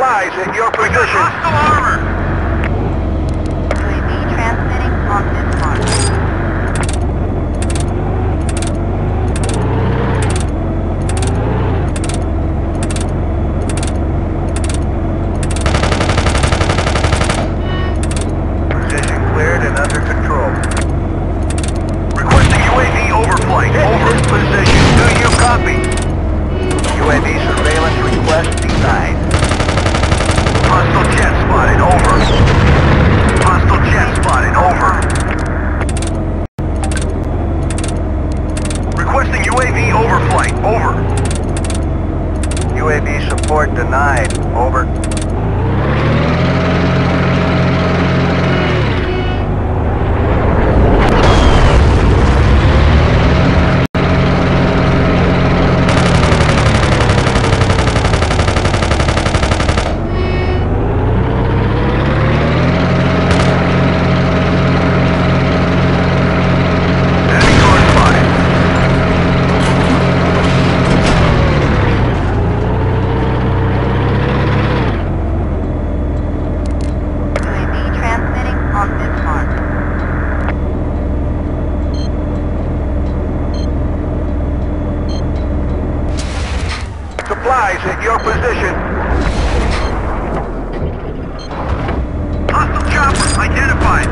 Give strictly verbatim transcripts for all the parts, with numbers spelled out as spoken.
supplies at your position. Hostile armor! U A V transmitting on this mark. Position cleared and under control. Requesting U A V overflight over position. Do you copy? U A V surveillance request denied. Hostile jet spotted, over. Hostile jet spotted, over. Requesting U A V overflight, over. U A V support denied, over. At your position. Hostile chopper identified.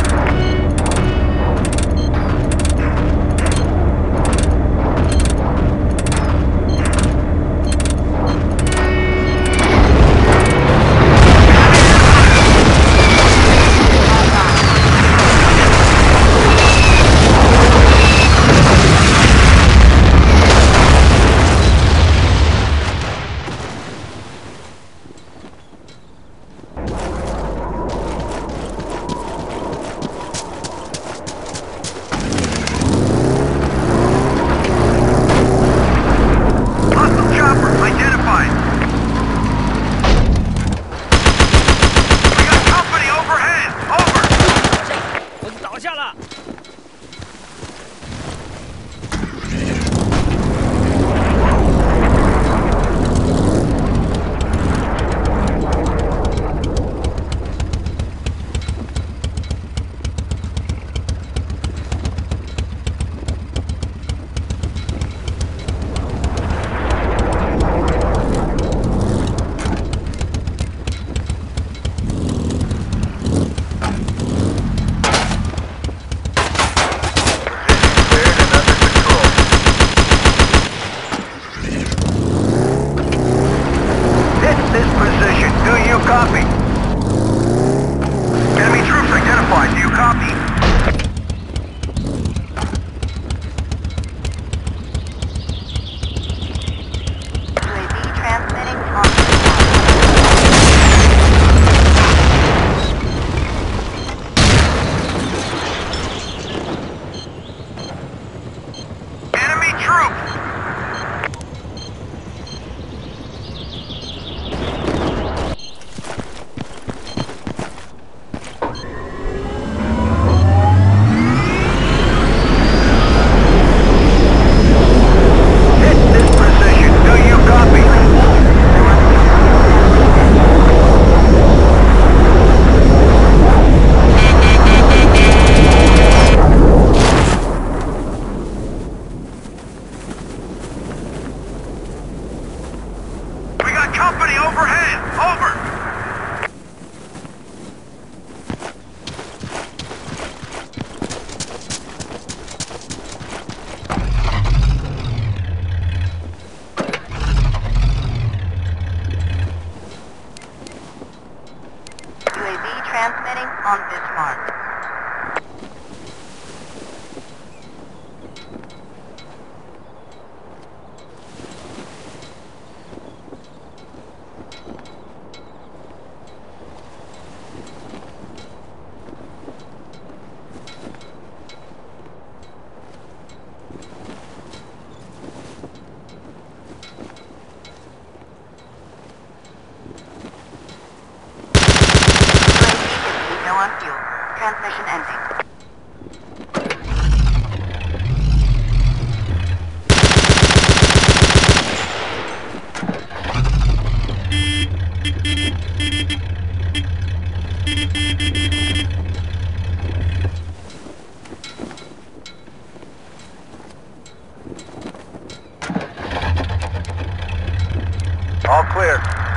Transmission ending.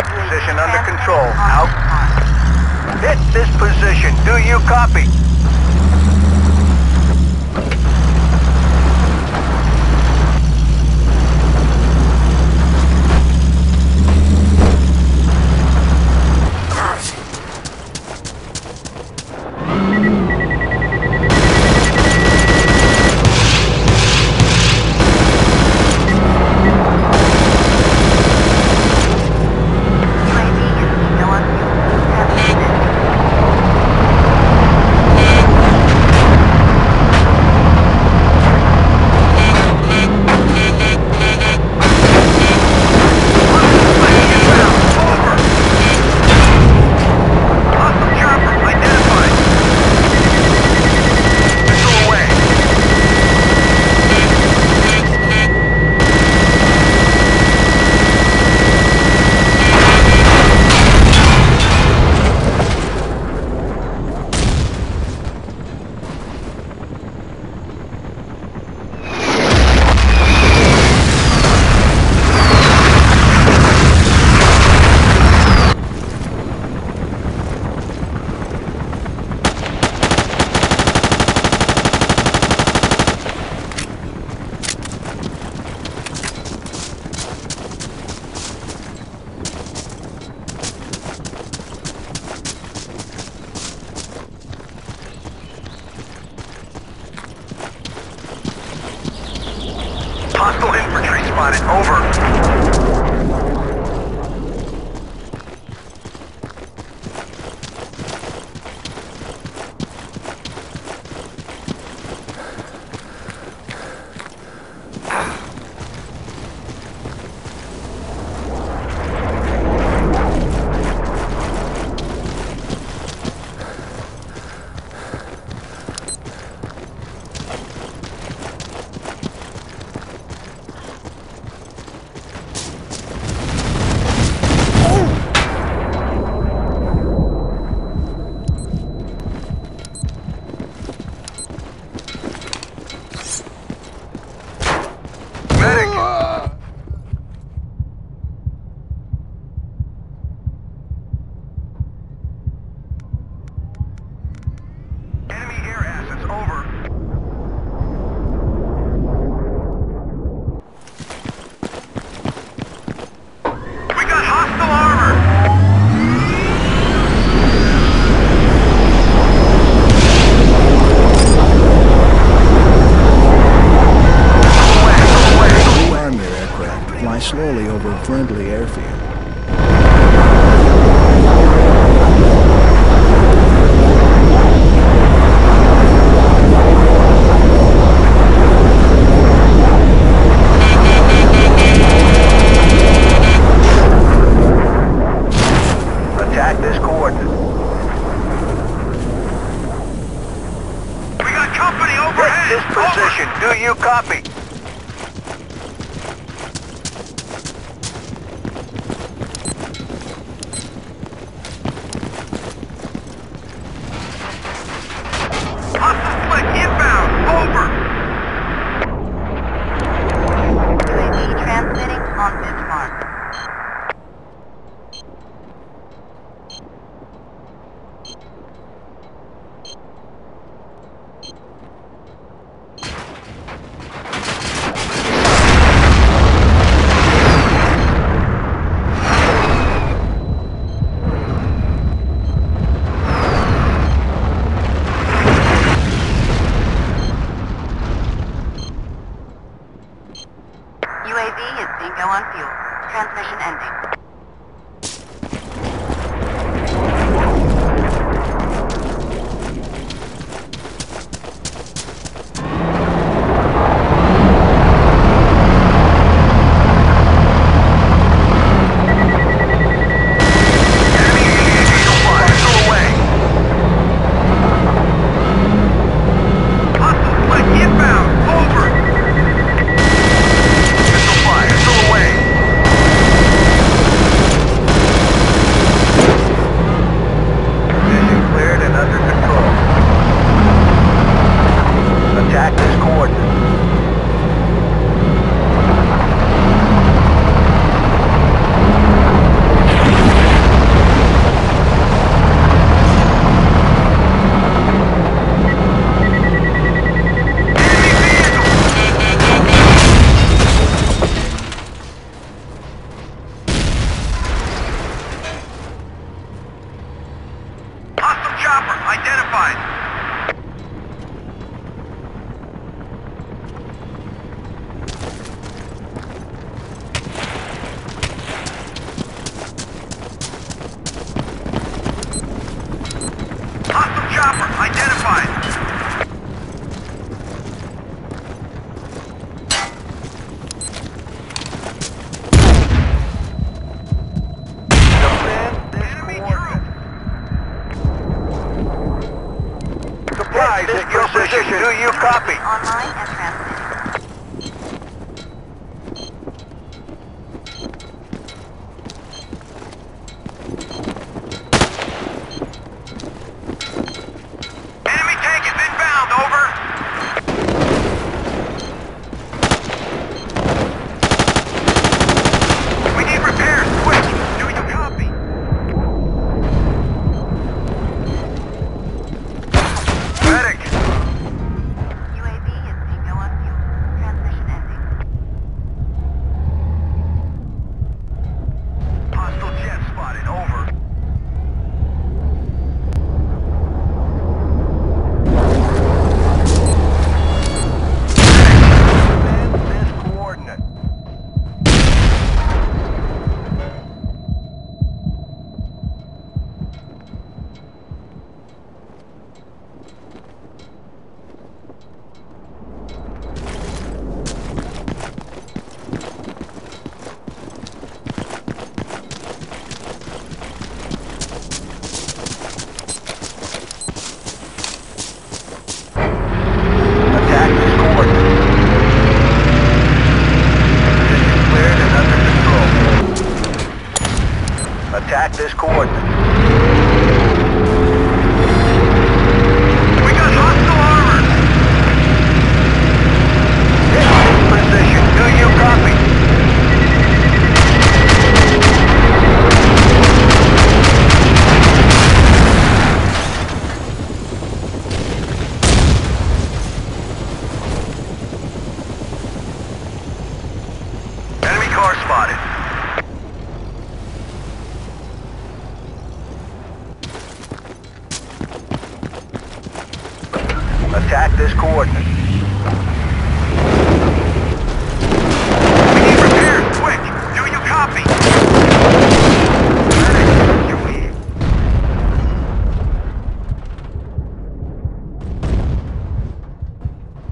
Position under control. Out. Hit this position. Do you copy? Hostile infantry spotted. Over. Slowly over a friendly airfield. position. Who you copy? Online and transmitting. Attack this coordinate. Attack this coordinate. We need repairs, quick! Do you copy?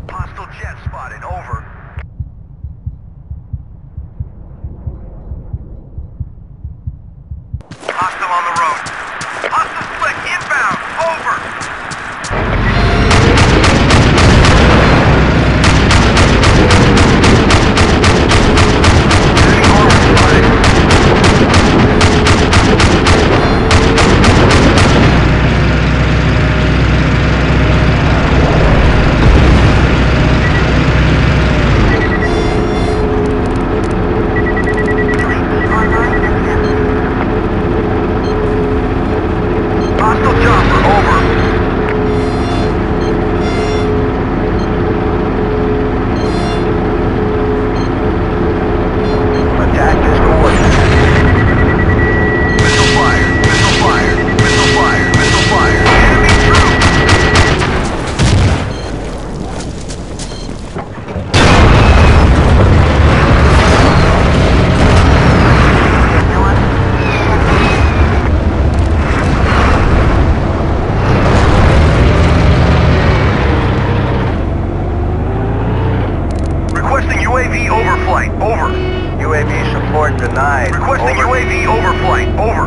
Hostile jet spotted, over. Hostile on the road. Hostile split, inbound, over! U A V overflight, over. U A V support denied. Requesting over. U A V overflight, over.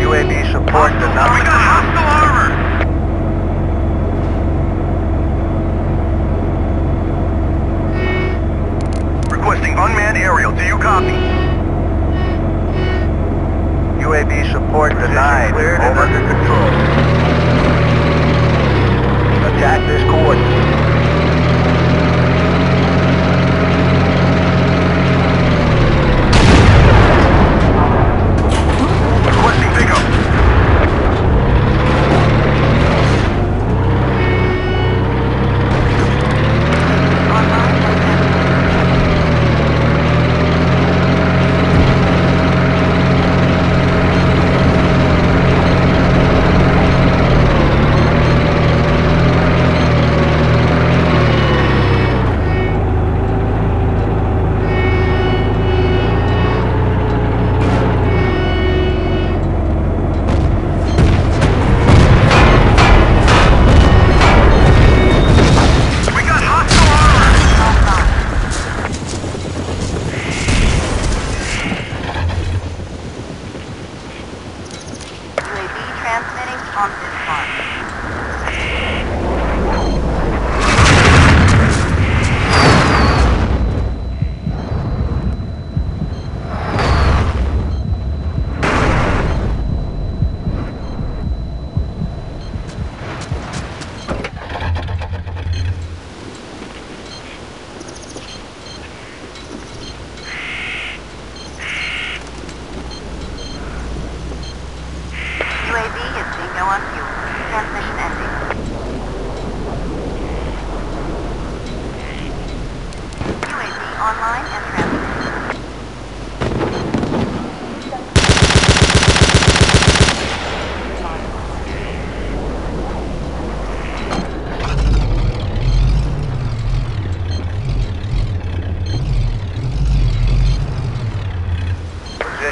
U A V support hostile. Denied. We got hostile armor! Requesting unmanned aerial, do you copy? U A V support position denied, cleared over. And under control. Attack this coordinate. Transmitting on this part.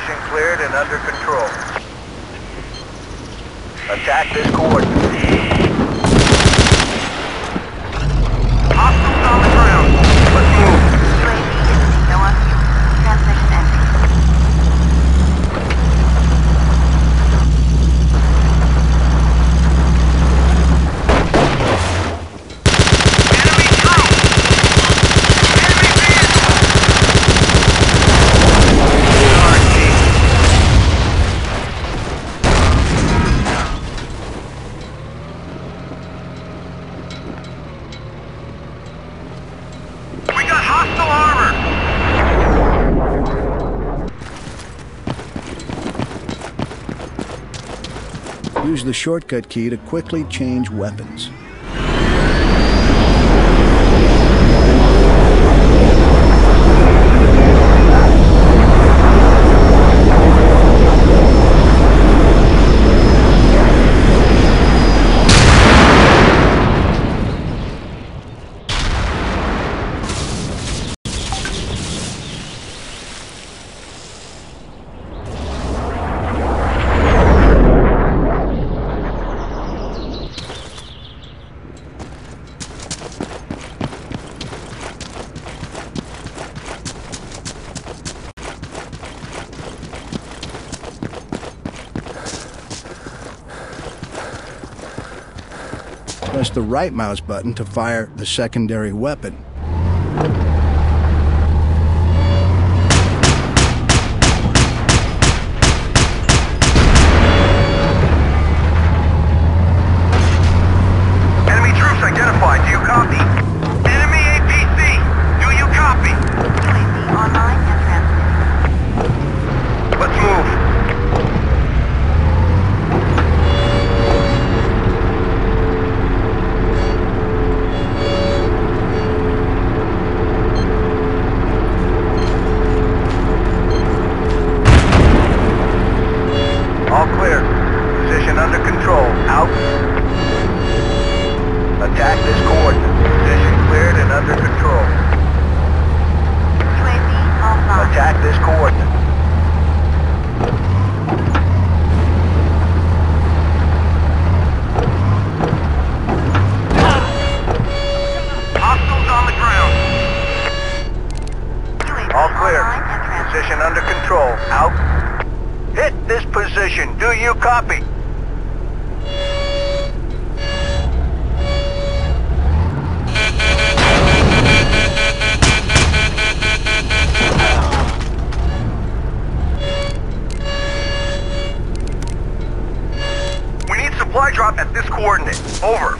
Mission cleared and under control. Attack this coordinate. Hostiles on the ground. Let's move. U A V is still on view. Transmission ending. Use the shortcut key to quickly change weapons. Press the right mouse button to fire the secondary weapon. Enemy troops identified. Do you copy? Enemy A P C. Do you copy? U A V online and transmitting. Let's move. Do you copy? We need supply drop at this coordinate. Over.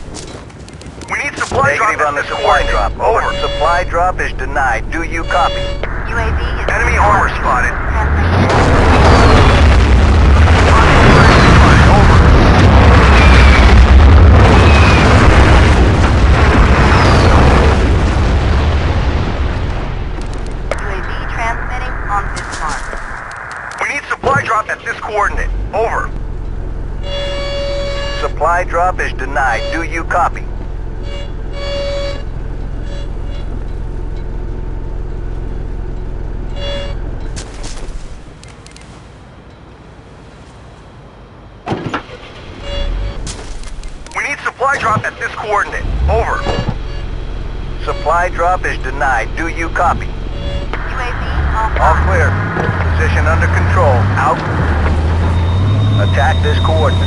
We need supply drop on the supply drop. Over. Supply drop is denied. Do you copy? U A V is enemy armor spotted. At this coordinate. Over. Supply drop is denied. Do you copy? We need supply drop at this coordinate. Over. Supply drop is denied. Do you copy? U A V, all clear. All clear. Position under control. Out. Attack this coordinate.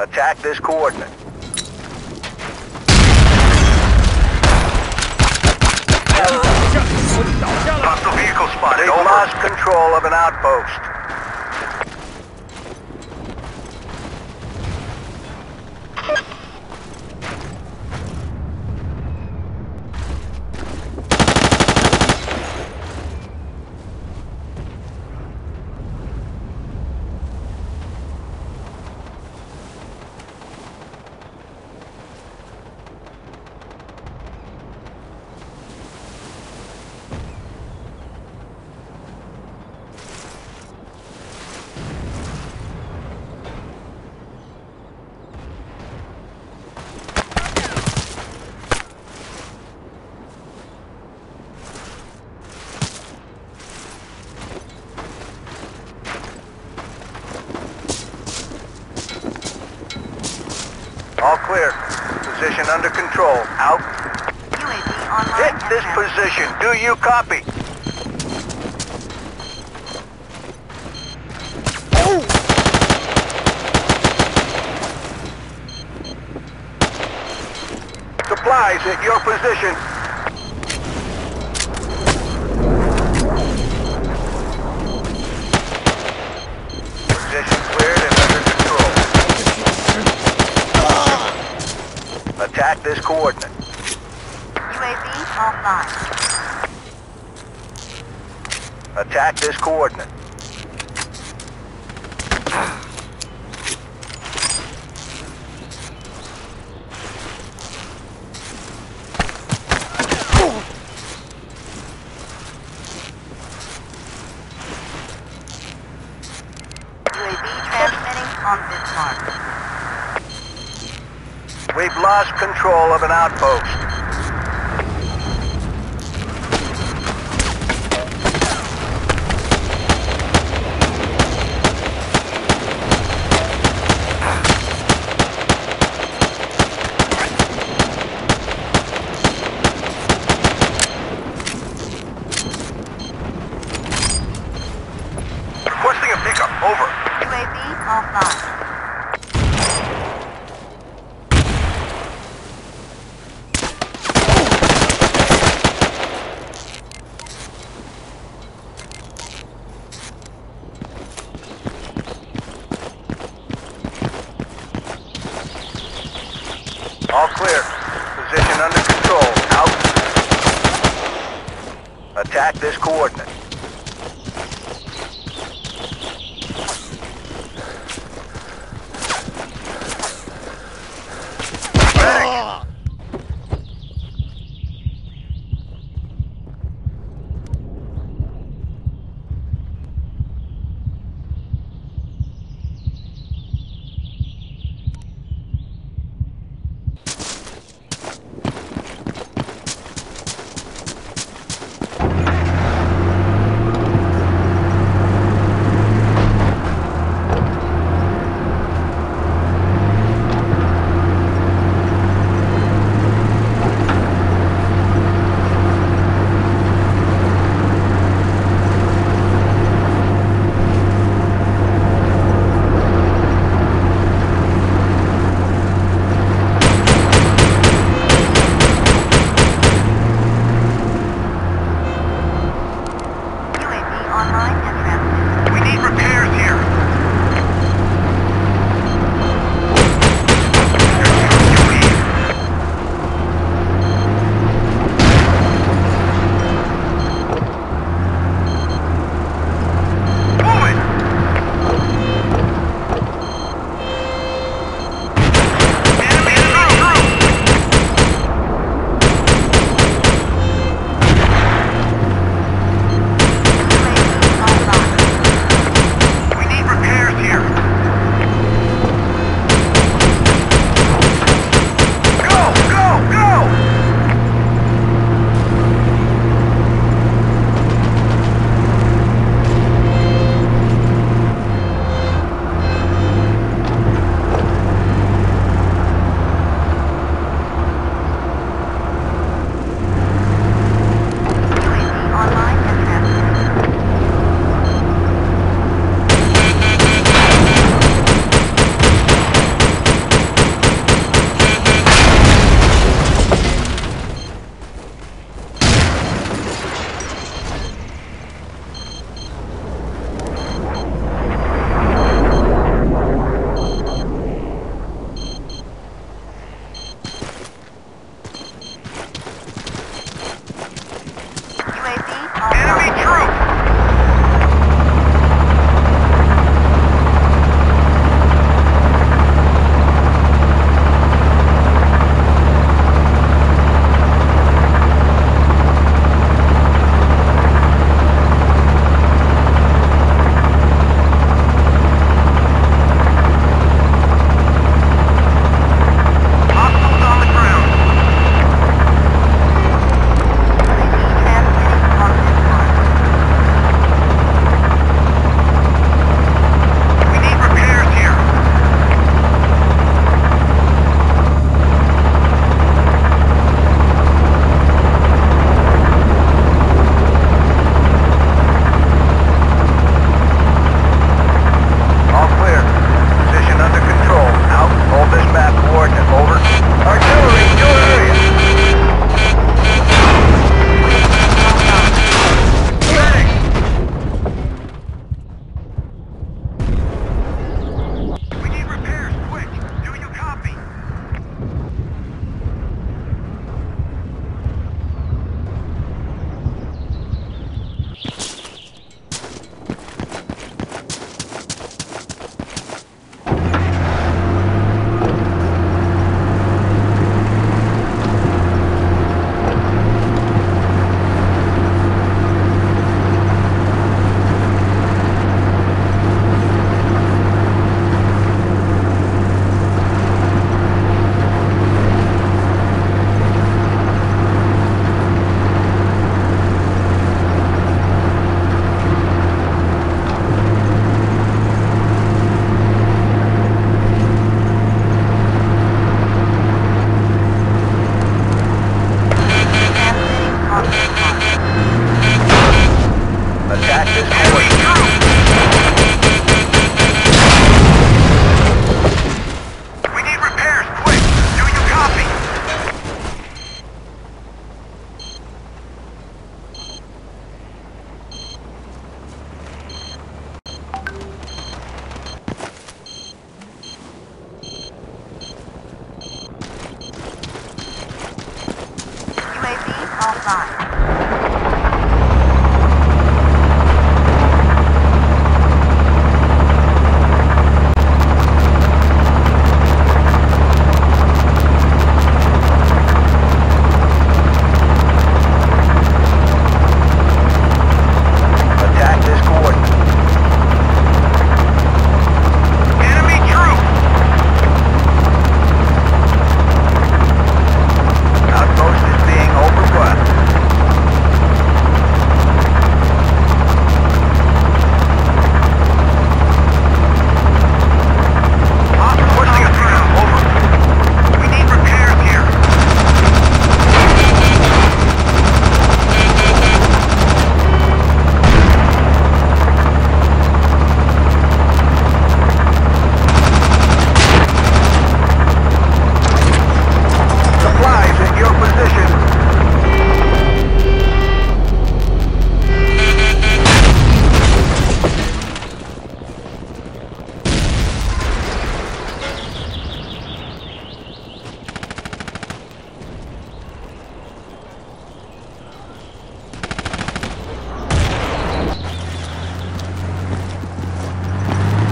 Attack this coordinate. Hostile vehicle spotted. They've lost control of an outpost. All clear. Position under control. Out. U A V online. Hit this position. Do you copy? Ooh. Supplies at your position. Attack this coordinate. U A V offline. Attack this coordinate. U A V transmitting on this mark. We've lost control of an outpost. Requesting a pickup, over. U A V offline. All clear. Position under control. Out. Attack this coordinate. Oh.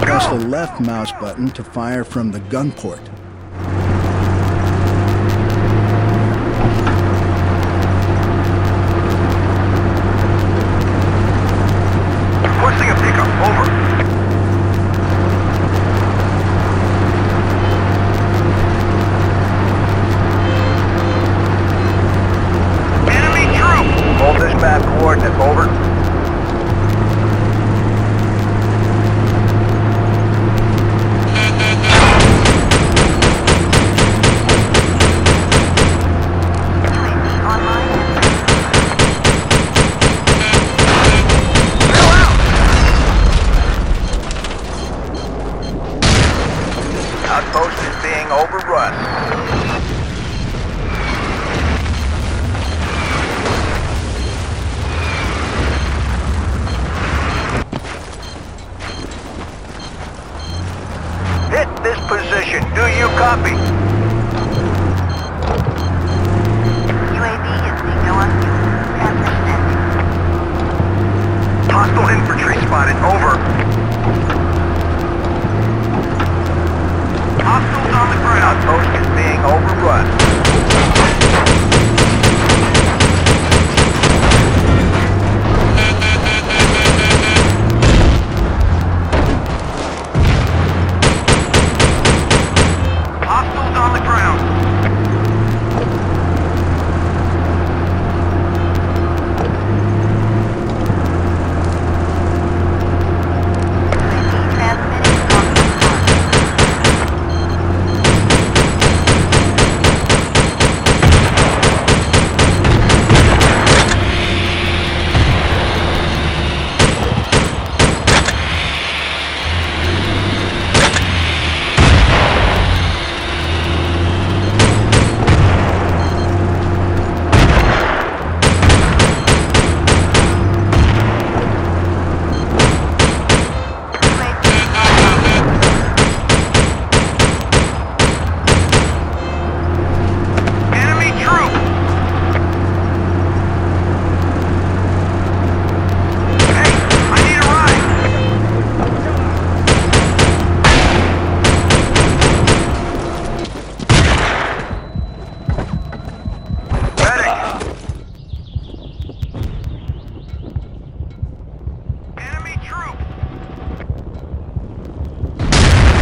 Press the left mouse button to fire from the gun port. Requesting a pickup, over. Enemy troop! Hold this map coordinates, over. Outpost is being overrun. Hit this position. Do you copy? U A V is being on you. Hostile infantry spotted. Over. Hostiles on the ground. Outpost is being overrun. Hostiles on the ground.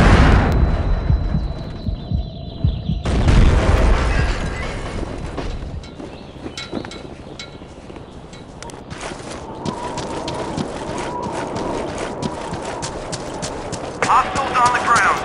Hostiles on the ground.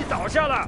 你倒下了。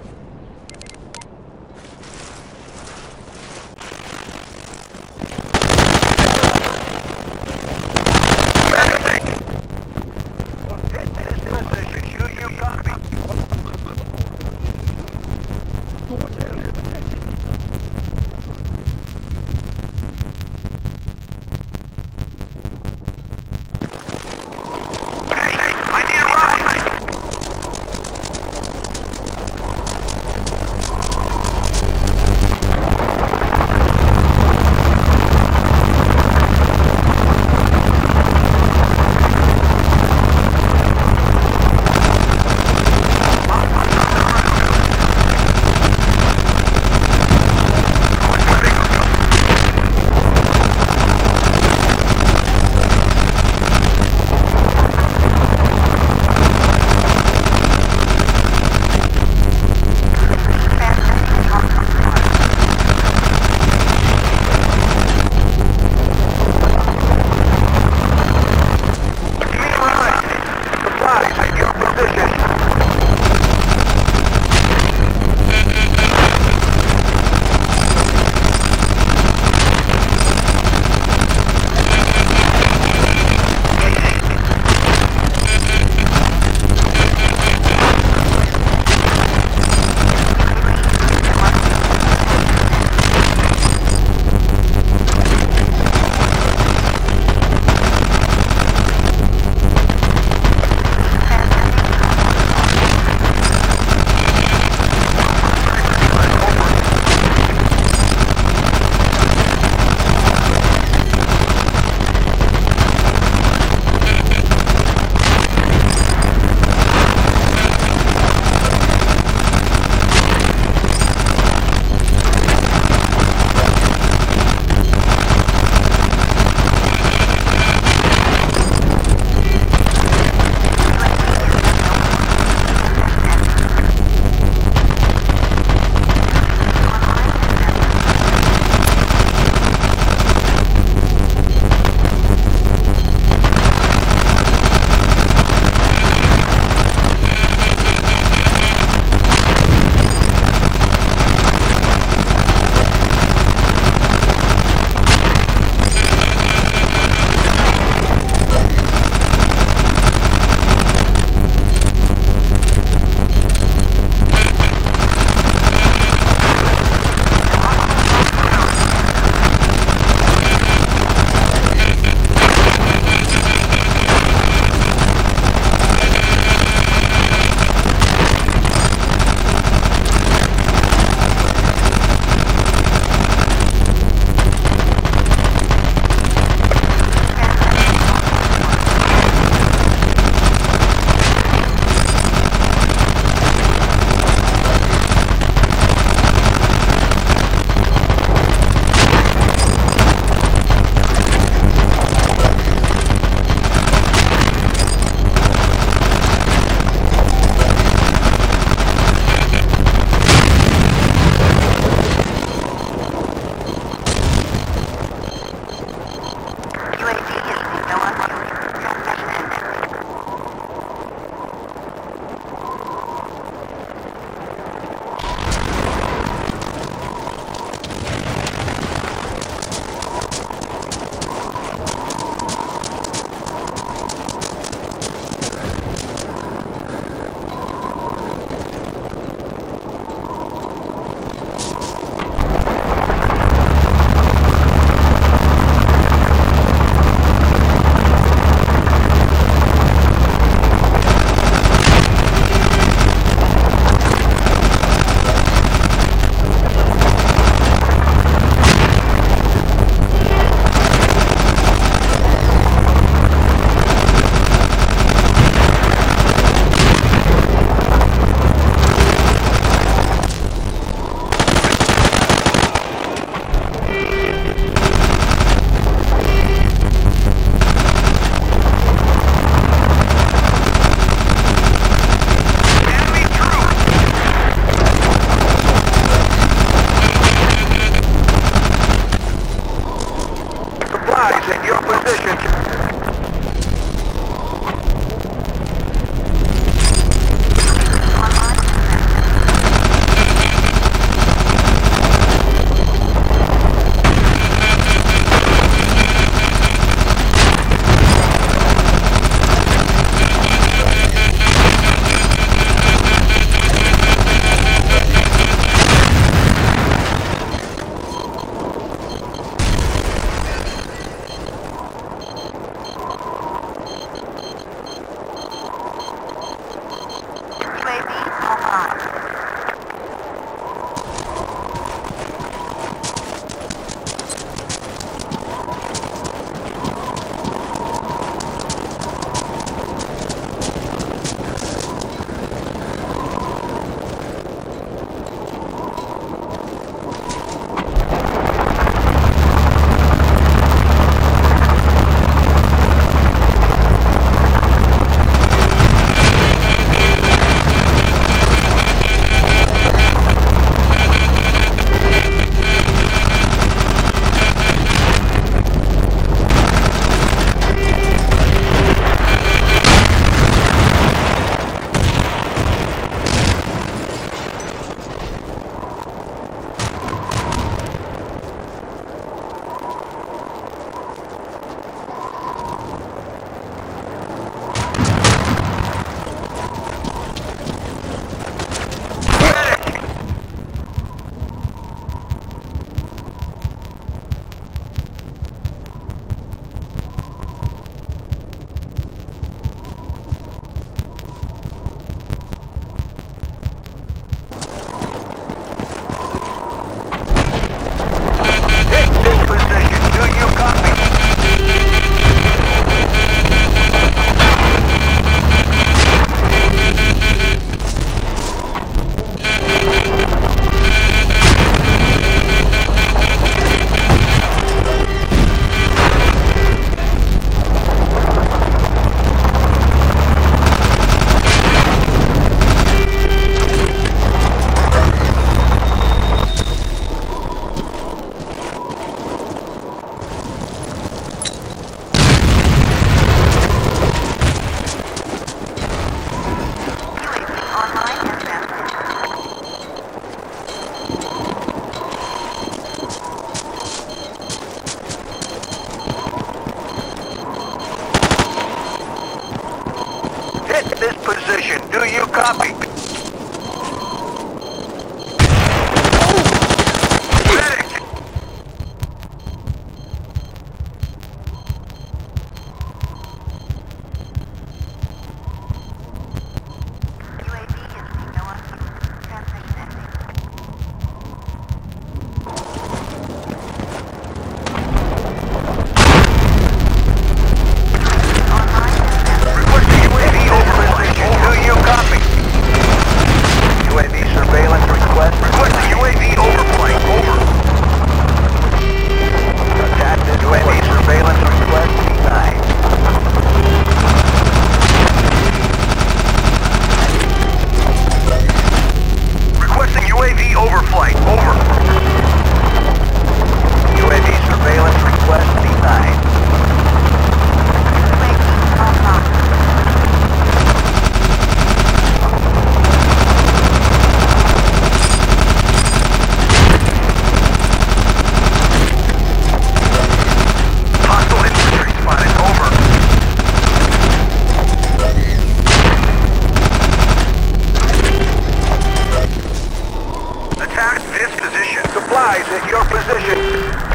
Take your position.